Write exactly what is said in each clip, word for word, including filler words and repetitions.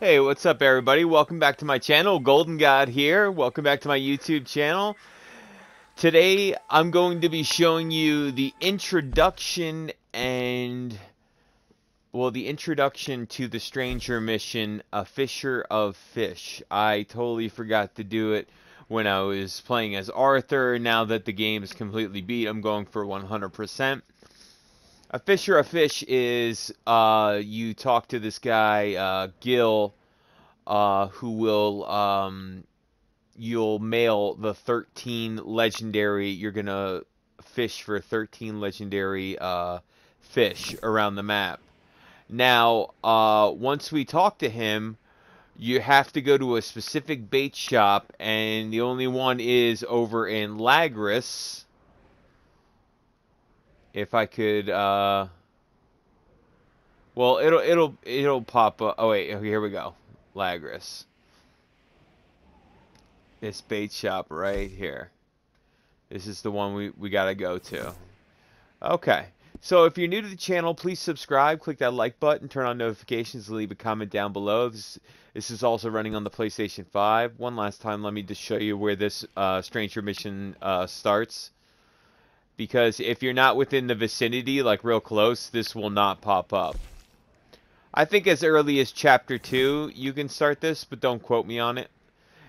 Hey, what's up everybody? Welcome back to my channel. Golden God here. Welcome back to my YouTube channel. Today I'm going to be showing you the introduction and well the introduction to the Stranger mission, A Fisher of Fish. I totally forgot to do it when I was playing as Arthur. Now that the game is completely beat, I'm going for one hundred percent. A Fisher of Fish is uh, you talk to this guy, uh, Gill, uh, who will, um, you'll mail the thirteen legendary, you're going to fish for thirteen legendary uh, fish around the map. Now, uh, once we talk to him, you have to go to a specific bait shop, and the only one is over in Lagras. If I could, uh, well, it'll, it'll, it'll pop up. Oh, wait, here we go. Lagras. This bait shop right here. This is the one we, we gotta go to. Okay. So if you're new to the channel, please subscribe, click that like button, turn on notifications, leave a comment down below. This, this is also running on the PlayStation five. One last time, let me just show you where this, uh, Stranger mission, uh, starts. Because if you're not within the vicinity, like real close, this will not pop up. I think as early as Chapter two you can start this, but don't quote me on it.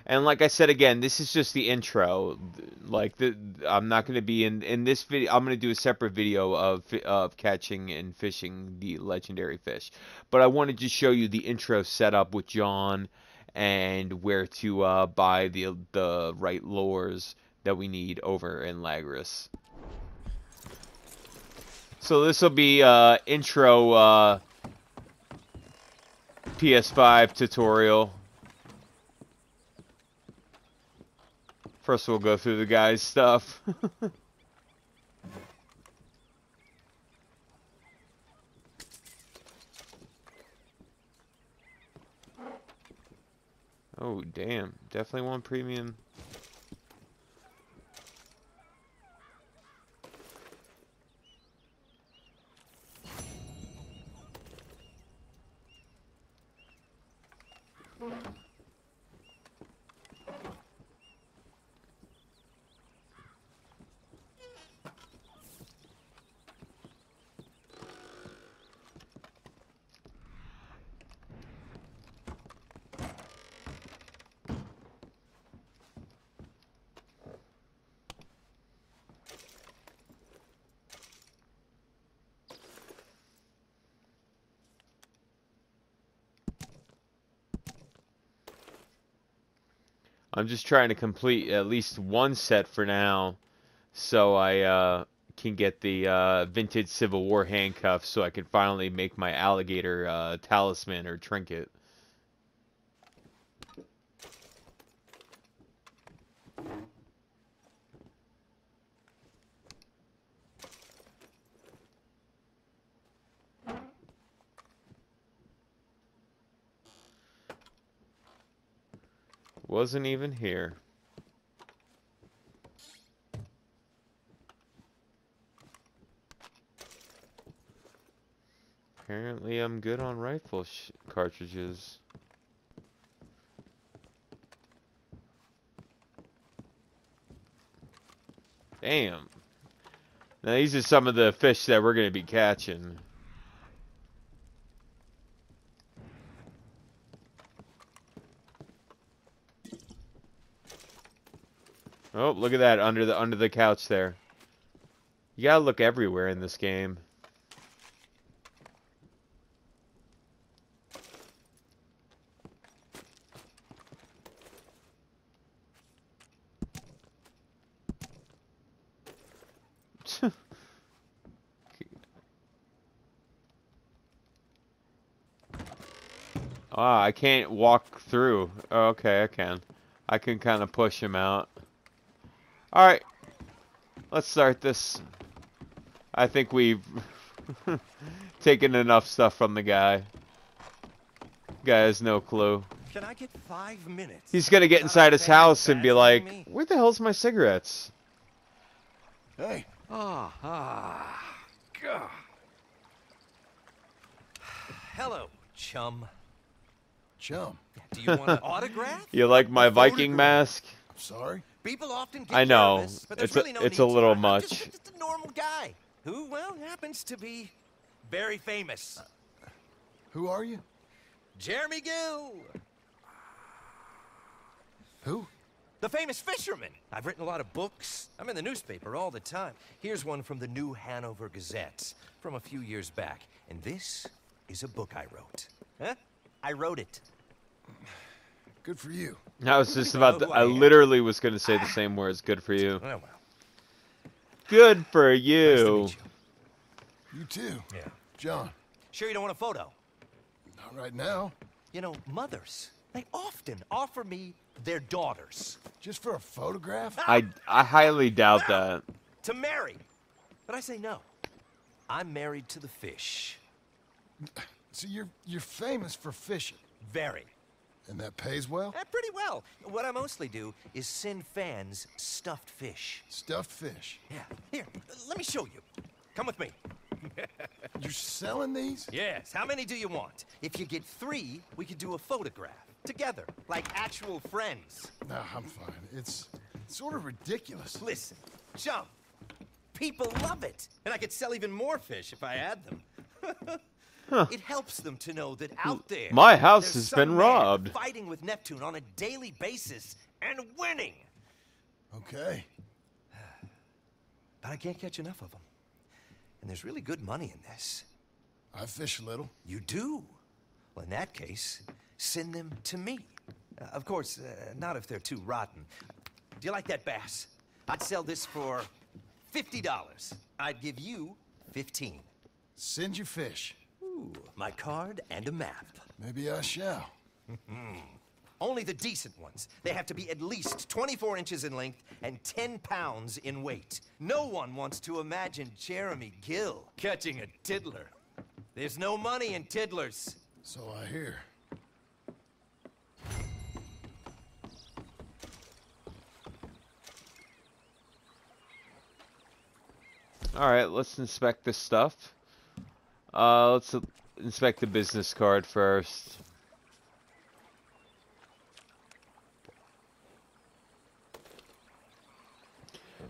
And like I said again, this is just the intro. Like, the, I'm not going to be in, in this video. I'm going to do a separate video of, of catching and fishing the legendary fish. But I wanted to show you the intro setup with John and where to uh, buy the, the right lures that we need over in Lagras. So this will be uh, intro uh, P S five tutorial. First we'll go through the guy's stuff. Oh damn, definitely want premium. I'm just trying to complete at least one set for now so I uh, can get the uh, vintage Civil War handcuffs so I can finally make my alligator uh, talisman or trinket. Wasn't even here. Apparently I'm good on rifle sh cartridges. Damn. Now these are some of the fish that we're going to be catching. Oh, look at that under the under the couch there. You gotta look everywhere in this game. Ah, I can't walk through. Oh, okay, I can. I can kind of push him out. Alright, let's start this. I think we've taken enough stuff from the guy. Guy has no clue. Can I get five minutes? He's gonna get inside his house and be like, where the hell's my cigarettes? Hey. Ah, oh, ah, God. Hello, chum. Chum. Do you want an autograph? You like my Viking mask? I'm sorry. People often get I know. Nervous, but it's really a, no it's a little to. much. Just, just a normal guy who, well, happens to be very famous. Uh, who are you? Jeremy Gill. Who? The famous fisherman. I've written a lot of books. I'm in the newspaper all the time. Here's one from the New Hanover Gazette from a few years back. And this is a book I wrote. Huh? I wrote it. Good for you. I was just about to, I literally was going to say the same words. Good for you. Oh, well. Good for you. Nice to meet you. You too. Yeah. John. Sure you don't want a photo? Not right now. You know, mothers, they often offer me their daughters. Just for a photograph? I, I highly doubt that. To marry. But I say no. I'm married to the fish. So you're, you're famous for fishing? Very. And that pays well? Uh, pretty well. What I mostly do is send fans stuffed fish. Stuffed fish? Yeah. Here, let me show you. Come with me. You're selling these? Yes. How many do you want? If you get three, we could do a photograph. Together, like actual friends. No, I'm fine. It's sort of ridiculous. Listen, Chum, people love it. And I could sell even more fish if I add them. Huh. It helps them to know that out there... My house has been robbed. ...fighting with Neptune on a daily basis and winning. Okay. But I can't catch enough of them. And there's really good money in this. I fish a little. You do? Well, in that case, send them to me. Uh, of course, uh, not if they're too rotten. Do you like that bass? I'd sell this for fifty dollars. I'd give you fifteen. Send your fish. Ooh, my card and a map. Maybe I shall. Only the decent ones. They have to be at least twenty-four inches in length and ten pounds in weight. No one wants to imagine Jeremy Gill catching a tiddler. There's no money in tiddlers. So I hear. All right, let's inspect this stuff. Uh, let's inspect the business card first.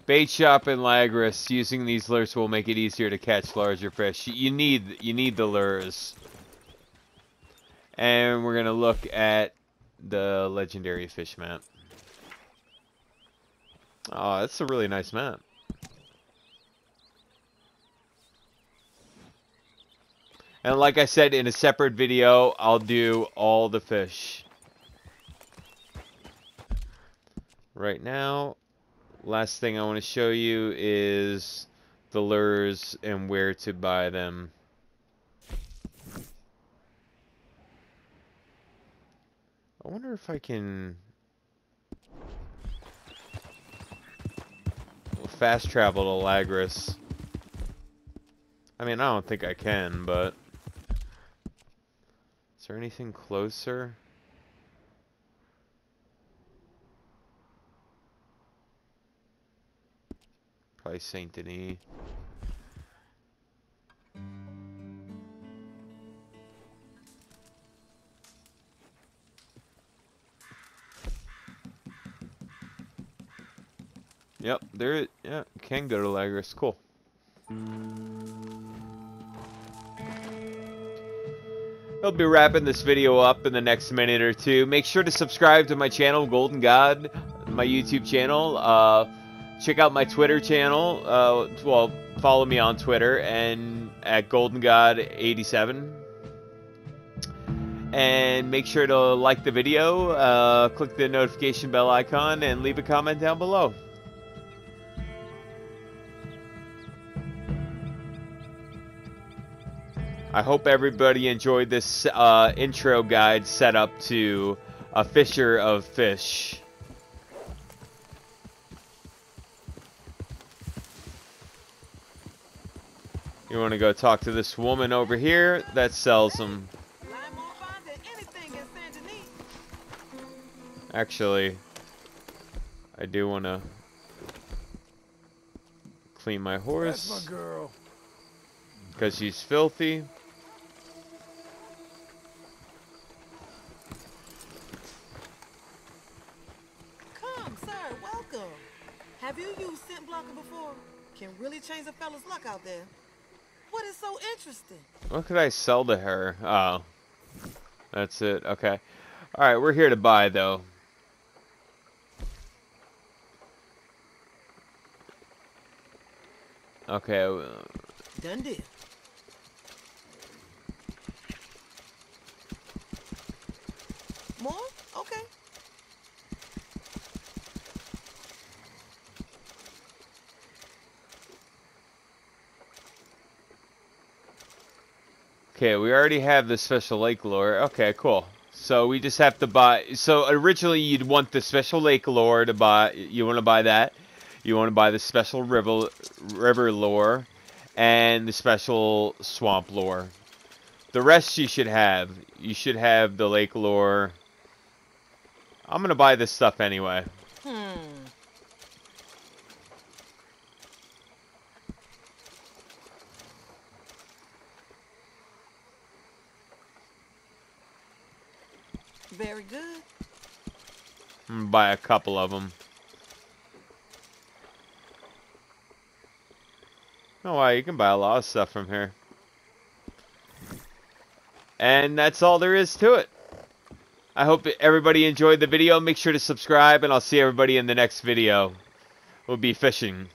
Bait shop in Lagras. Using these lures will make it easier to catch larger fish. You need you need the lures. And we're gonna look at the legendary fish map. Oh, that's a really nice map. And like I said, in a separate video, I'll do all the fish. Right now, last thing I want to show you is the lures and where to buy them. I wonder if I can... We'll fast travel to Lagras. I mean, I don't think I can, but... Is there anything closer? Probably Saint Denis. Yep, there. Yeah, can go to Lagras. Cool. I'll be wrapping this video up in the next minute or two. Make sure to subscribe to my channel, Golden God, my YouTube channel. Uh, check out my Twitter channel. Uh, well, follow me on Twitter and at Golden God eighty-seven. And make sure to like the video, uh, click the notification bell icon, and leave a comment down below. I hope everybody enjoyed this uh, intro guide set up to A Fisher of Fish. You want to go talk to this woman over here that sells them. Actually, I do want to clean my horse. That's my girl. Because she's filthy. Have you used scent blocker before? Can really change a fella's luck out there. What is so interesting? What could I sell to her? Oh. That's it. Okay. Alright, we're here to buy, though. Okay. Done deal. More? Okay. Okay, we already have the special lake lure. Okay, cool. So we just have to buy. So originally you'd want the special lake lure to buy. You want to buy that. You want to buy the special river river lure and the special swamp lure. The rest you should have. You should have the lake lure. I'm gonna buy this stuff anyway. Hmm. Very good. I'm gonna buy a couple of them. Oh wow, you can buy a lot of stuff from here. And that's all there is to it. I hope that everybody enjoyed the video. Make sure to subscribe, and I'll see everybody in the next video. We'll be fishing.